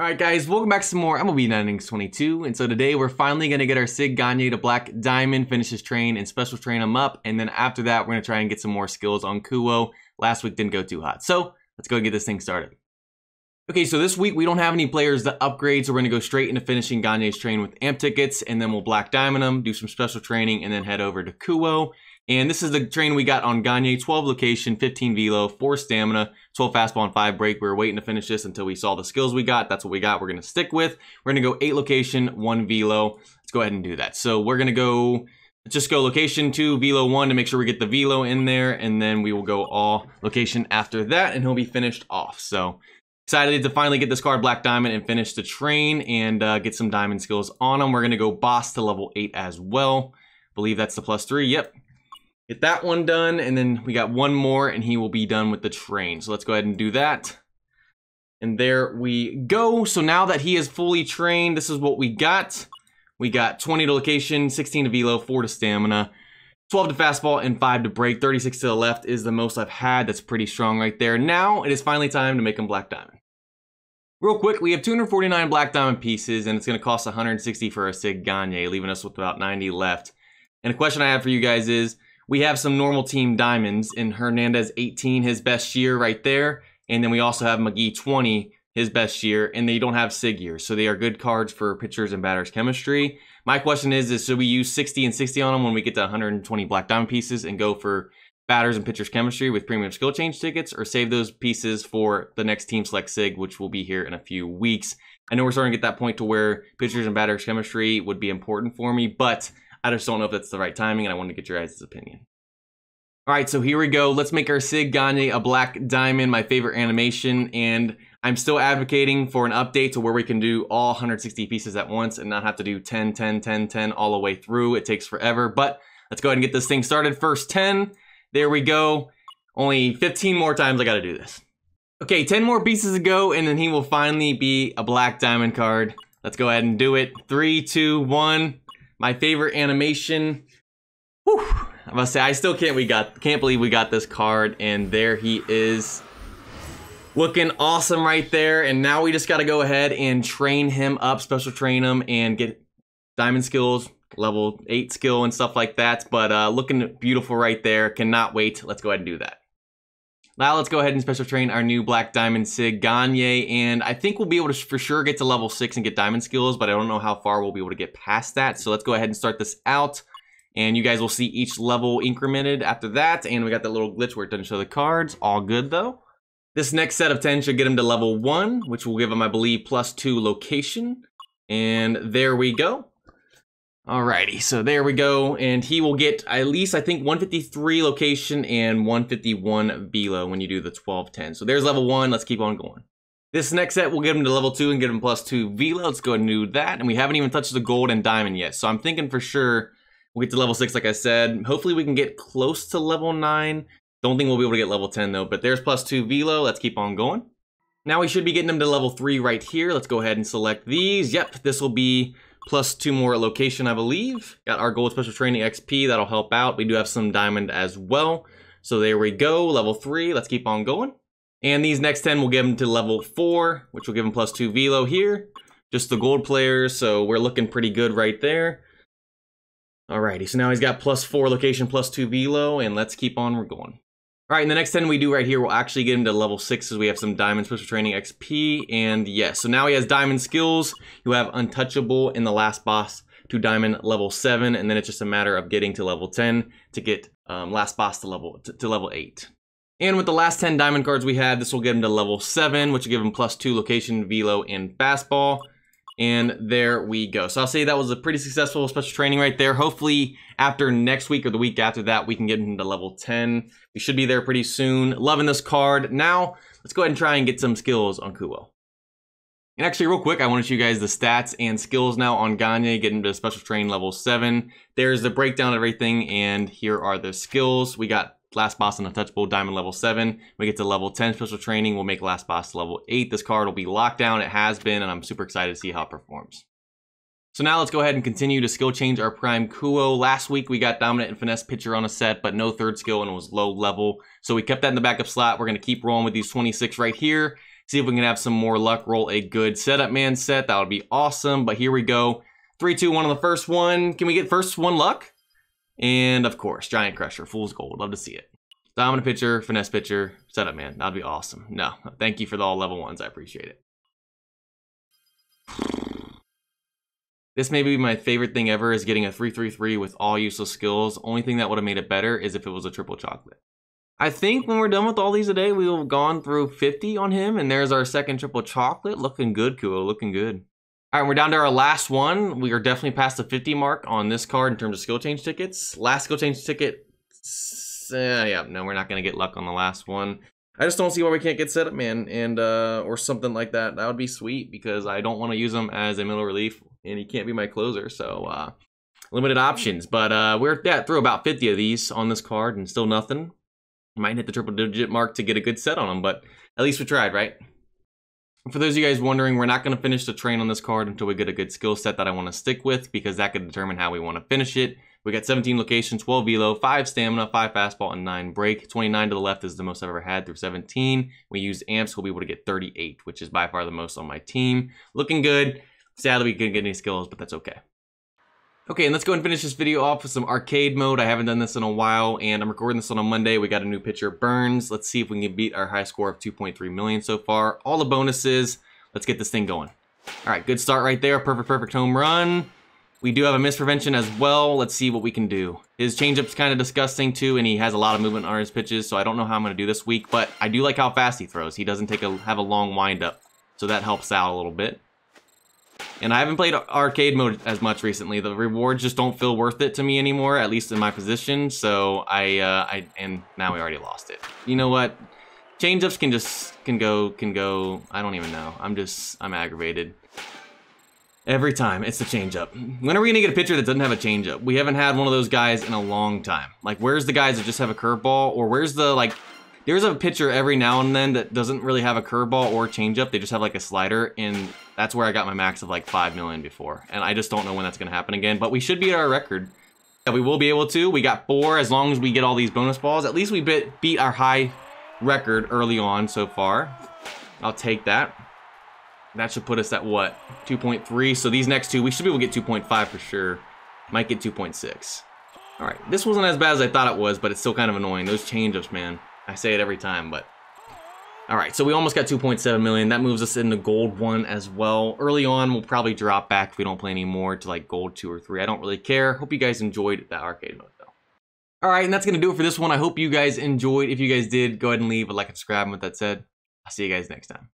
Alright guys, welcome back to some more MLB 9 Innings 22, and so today we're finally going to get our Sig Gagne to Black Diamond, finish his train, and special train him up, and then after that we're going to try and get some more skills on Kuo. Last week didn't go too hot, so let's go and get this thing started. Okay, so this week we don't have any players to upgrade, so we're going to go straight into finishing Gagne's train with amp tickets, and then we'll Black Diamond him, do some special training, and then head over to Kuo. And this is the train we got on Gagne, 12 location, 15 velo, 4 stamina, 12 fastball, and 5 break. We were waiting to finish this until we saw the skills we got. That's what we got. We're going to stick with. We're going to go 8 location, 1 velo. Let's go ahead and do that. So we're going to go, just go location 2, velo 1 to make sure we get the velo in there. And then we will go all location after that, and he'll be finished off. So excited to finally get this card, Black Diamond, and finish the train and get some diamond skills on him. We're going to go boss to level 8 as well. I believe that's the +3. Yep. Get that one done, and then we got one more, and he will be done with the train. So let's go ahead and do that. And there we go. So now that he is fully trained, this is what we got. We got 20 to location, 16 to velo, 4 to stamina, 12 to fastball, and 5 to break. 36 to the left is the most I've had. That's pretty strong right there. Now it is finally time to make him Black Diamond. Real quick, we have 249 Black Diamond pieces, and it's going to cost 160 for a Sig Gagne, leaving us with about 90 left. And a question I have for you guys is, we have some normal team diamonds in Hernandez 18, his best year right there. And then we also have McGee 20, his best year. And they don't have Sig years, so they are good cards for pitchers and batters chemistry. My question is should we use 60 and 60 on them when we get to 120 Black Diamond pieces and go for batters and pitchers chemistry with premium skill change tickets, or save those pieces for the next Team Select Sig, which will be here in a few weeks? I know we're starting to get that point to where pitchers and batters chemistry would be important for me, but I just don't know if that's the right timing, and I wanted to get your guys' opinion. All right, so here we go. Let's make our Sig Gagne a Black Diamond, my favorite animation, and I'm still advocating for an update to where we can do all 160 pieces at once and not have to do 10, 10, 10, 10 all the way through. It takes forever, but let's go ahead and get this thing started. First 10, there we go. Only 15 more times I gotta do this. Okay, 10 more pieces to go, and then he will finally be a Black Diamond card. Let's go ahead and do it. 3, 2, 1. My favorite animation. Whew. I must say, I still can't believe we got this card, and there he is, looking awesome right there. And now we just got to go ahead and train him up, special train him, and get diamond skills, level 8 skill and stuff like that. But looking beautiful right there. Cannot wait. Let's go ahead and do that. Now let's go ahead and special train our new Black Diamond Sig Gagne, and I think we'll be able to for sure get to level 6 and get diamond skills, but I don't know how far we'll be able to get past that. So let's go ahead and start this out, and you guys will see each level incremented after that. And we got that little glitch where it doesn't show the cards. All good though. This next set of 10 should get him to level 1, which will give him, I believe, +2 location. And there we go. Alrighty, so there we go, and he will get at least, I think, 153 location and 151 velo when you do the 12-10. So there's level 1, let's keep on going. This next set will get him to level 2 and get him +2 velo. Let's go ahead and do that, and we haven't even touched the gold and diamond yet. So I'm thinking for sure we'll get to level 6, like I said. Hopefully we can get close to level 9. Don't think we'll be able to get level 10 though, but there's +2 velo. Let's keep on going. Now we should be getting him to level 3 right here. Let's go ahead and select these. Yep, this will be +2 more location, I believe. Got our gold special training XP, that'll help out. We do have some diamond as well. So there we go, level 3, let's keep on going. And these next 10 will give him to level 4, which will give him +2 velo here. Just the gold players, so we're looking pretty good right there. Alrighty, so now he's got +4 location, +2 velo, and let's keep on going. Alright, and the next 10 we do right here will actually get him to level 6 as we have some diamond special training XP, and yes, so now he has diamond skills. You have untouchable in the last boss to diamond level 7, and then it's just a matter of getting to level 10 to get last boss to level 8. And with the last 10 diamond cards we have, this will get him to level 7, which will give him +2 location, velo, and fastball. And there we go. So I'll say that was a pretty successful special training right there. Hopefully after next week or the week after that, we can get him to level 10. We should be there pretty soon. Loving this card. Now let's go ahead and try and get some skills on Kuo. And actually real quick, I want to show you guys the stats and skills now on Gagne, getting to special train level 7. There's the breakdown of everything, and here are the skills. We got last boss and untouchable, diamond level 7. We get to level 10 special training, we'll make last boss level 8. This card will be locked down, it has been, and I'm super excited to see how it performs. So now let's go ahead and continue to skill change our prime Kuo. Last week we got dominant and finesse pitcher on a set, but no third skill, and it was low level. So we kept that in the backup slot. We're going to keep rolling with these 26 right here. see if we can have some more luck, roll a good setup man set. That would be awesome. But here we go. 3, 2, 1 on the first one. Can we get first one luck? And of course, Giant Crusher, Fool's Gold. Love to see it. Dominant pitcher, finesse pitcher, setup man. That'd be awesome. No, thank you for the all level ones. I appreciate it. This may be my favorite thing ever, is getting a 3-3-3 with all useless skills. Only thing that would have made it better is if it was a triple chocolate. I think when we're done with all these today, we will have gone through 50 on him. And there's our second triple chocolate. Looking good, Kuo. Looking good. All right, we're down to our last one. We are definitely past the 50 mark on this card in terms of skill change tickets. Last skill change ticket. Yeah, no, we're not going to get luck on the last one. I just don't see why we can't get setup man and or something like that. That would be sweet because I don't want to use him as a middle relief and he can't be my closer. So limited options. But we're through about 50 of these on this card and still nothing. Might hit the triple digit mark to get a good set on him, but at least we tried, right? For those of you guys wondering, we're not going to finish the train on this card until we get a good skill set that I want to stick with because that could determine how we want to finish it. We got 17 location, 12 velo, 5 stamina, 5 fastball, and 9 break. 29 to the left is the most I've ever had through 17. We used amps, we'll be able to get 38, which is by far the most on my team. Looking good. Sadly, we couldn't get any skills, but that's okay. Okay, and let's go and finish this video off with some arcade mode. I haven't done this in a while, and I'm recording this on a Monday. We got a new pitcher, Burns. Let's see if we can beat our high score of 2.3 million so far. All the bonuses. Let's get this thing going. All right, good start right there. Perfect, perfect home run. We do have a miss prevention as well. Let's see what we can do. His changeup's kind of disgusting too, and he has a lot of movement on his pitches, so I don't know how I'm going to do this week, but I do like how fast he throws. He doesn't have a long windup, so that helps out a little bit. And I haven't played arcade mode as much recently. The rewards just don't feel worth it to me anymore, at least in my position, so I and now we already lost it. You know what? Changeups can go, I don't even know. I'm aggravated. Every time, it's the changeup. When are we gonna get a pitcher that doesn't have a changeup? We haven't had one of those guys in a long time. Like, where's the guys that just have a curveball? Or where's the, like, there's a pitcher every now and then that doesn't really have a curveball or changeup. They just have, like, a slider, and that's where I got my max of, like, 5 million before. And I just don't know when that's gonna happen again, but we should beat our record. Yeah, we will be able to. We got 4 as long as we get all these bonus balls. At least we beat our high record early on so far. I'll take that. That should put us at what? 2.3. So these next two, we should be able to get 2.5 for sure. Might get 2.6. All right. This wasn't as bad as I thought it was, but it's still kind of annoying. Those changeups, man. I say it every time, but. All right. So we almost got 2.7 million. That moves us into gold one as well. Early on, we'll probably drop back if we don't play any more to like gold 2 or 3. I don't really care. Hope you guys enjoyed that arcade mode. Though. All right. And that's going to do it for this one. I hope you guys enjoyed. If you guys did, go ahead and leave a like and subscribe. And with that said, I'll see you guys next time.